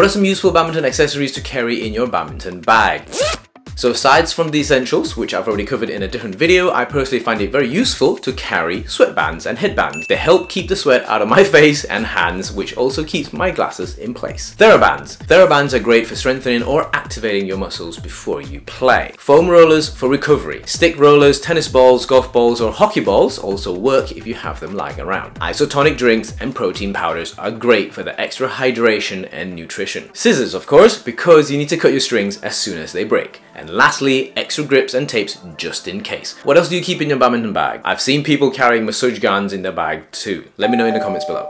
What are some useful badminton accessories to carry in your badminton bag? So aside from the essentials, which I've already covered in a different video, I personally find it very useful to carry sweatbands and headbands. They help keep the sweat out of my face and hands, which also keeps my glasses in place. Therabands. Therabands are great for strengthening or activating your muscles before you play. Foam rollers for recovery. Stick rollers, tennis balls, golf balls or hockey balls also work if you have them lying around. Isotonic drinks and protein powders are great for the extra hydration and nutrition. Scissors, of course, because you need to cut your strings as soon as they break. And lastly, extra grips and tapes just in case. What else do you keep in your badminton bag? I've seen people carrying massage guns in their bag too. Let me know in the comments below.